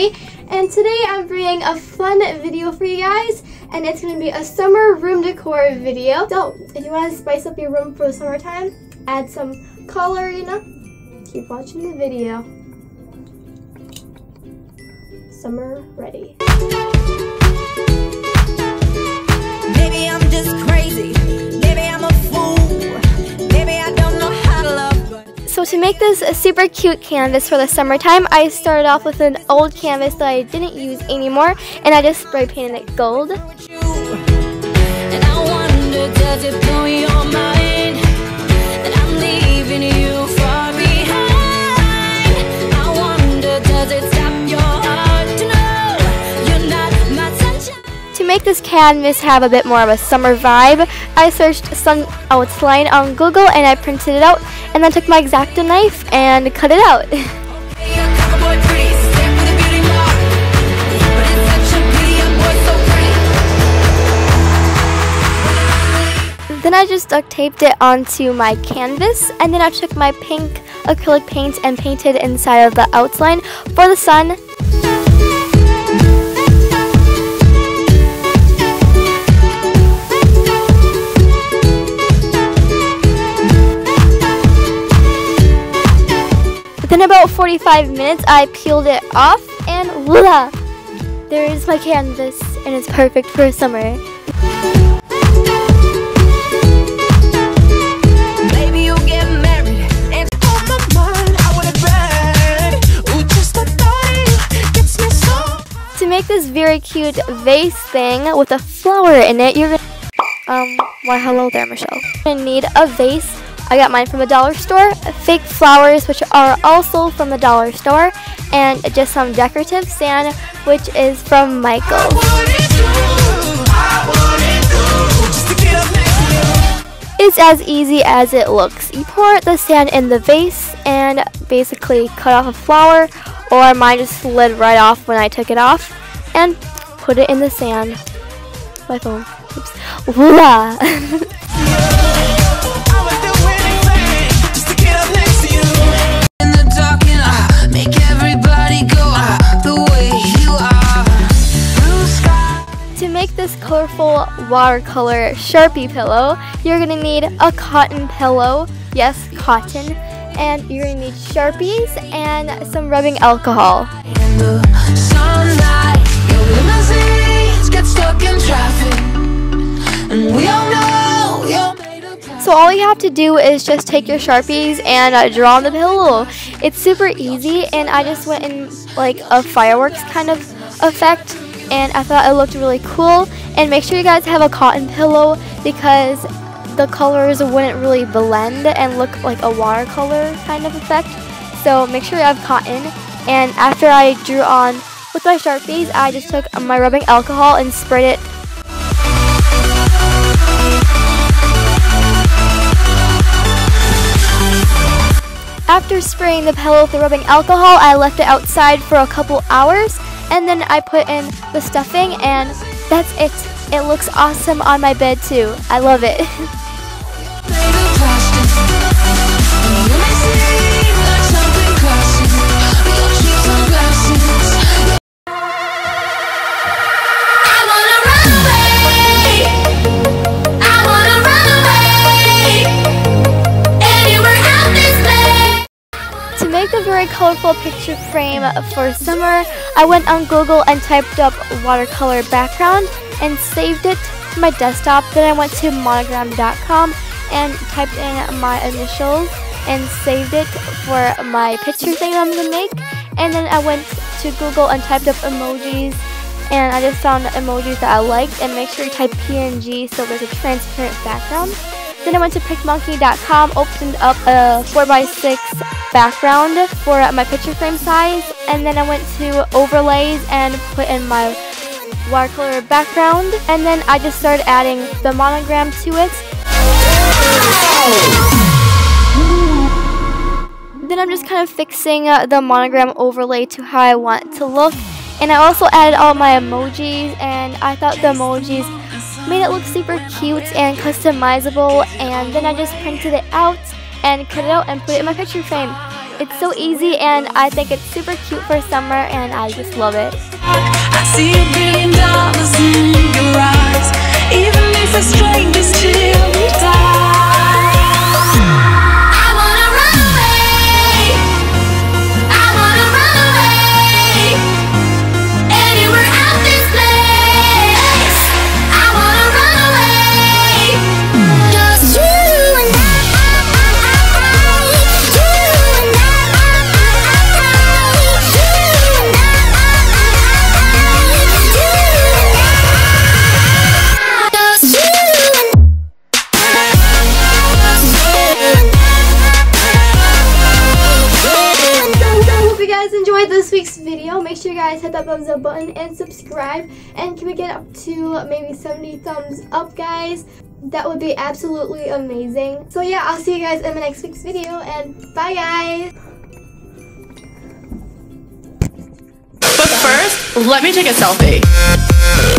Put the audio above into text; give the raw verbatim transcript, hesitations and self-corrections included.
Molly, and today I'm bringing a fun video for you guys, and it's going to be a summer room decor video. So if you want to spice up your room for the summertime, add some color, you know, keep watching the video. Summer ready. Maybe I'm just crazy. Maybe I'm a fool. Maybe I don't know how to love. But so to make this a super cute canvas for the summertime, I started off with an old canvas that I didn't use anymore, and I just spray painted it gold. And I wonder, does it blow your mind that I'm leaving you far behind? I wonder, does it stop your heart to know you're not my sunshine? To make this canvas have a bit more of a summer vibe, I searched sun outline on Google and I printed it out, and then took my X-Acto knife and cut it out. Then I just duct taped it onto my canvas, and then I took my pink acrylic paint and painted inside of the outline for the sun. Then about forty-five minutes, I peeled it off, and voila! There is my canvas, and it's perfect for summer. To make this very cute vase thing with a flower in it, you're gonna um, why hello there, Michelle. You're gonna need a vase. I got mine from a dollar store, fake flowers, which are also from the dollar store, and just some decorative sand, which is from Michael. It's as easy as it looks. You pour the sand in the vase and basically cut off a flower, or mine just slid right off when I took it off, and put it in the sand. My phone. Oops. Voila! This colorful watercolor Sharpie pillow, you're gonna need a cotton pillow, yes, cotton, and you're gonna need Sharpies and some rubbing alcohol. So all you have to do is just take your Sharpies and uh, draw on the pillow. It's super easy, and I just went in like a fireworks kind of effect, and I thought it looked really cool. And make sure you guys have a cotton pillow, because the colors wouldn't really blend and look like a watercolor kind of effect. So make sure you have cotton. And after I drew on with my Sharpies, I just took my rubbing alcohol and sprayed it. After spraying the pillow with the rubbing alcohol, I left it outside for a couple hours, and then I put in the stuffing, and that's it. It looks awesome on my bed too. I love it. Very colorful picture frame for summer, I went on Google and typed up watercolor background and saved it to my desktop. Then I went to monogram dot com and typed in my initials and saved it for my picture thing that I'm gonna make. And then I went to Google and typed up emojis, and I just found emojis that I liked. And make sure you type P N G so there's a transparent background. Then I went to Pic Monkey dot com, opened up a four by six background for my picture frame size, and then I went to overlays and put in my watercolor background, and then I just started adding the monogram to it. Then I'm just kind of fixing the monogram overlay to how I want it to look, and I also added all my emojis, and I thought the emojis made it look super cute and customizable, and then I just printed it out and cut it out and put it in my picture frame. It's so easy and I think it's super cute for summer and I just love it. I see a billion dollars in your eyes, even if it's strangers till we die. I wanna run away, I wanna run away, anywhere out this place. I wanna run away, 'cause you and I, you and I, you and I. This week's video, make sure you guys hit that thumbs up button and subscribe, and can we get up to maybe seventy thumbs up, guys? That would be absolutely amazing. So yeah, I'll see you guys in the next week's video, and bye guys. But first, let me take a selfie.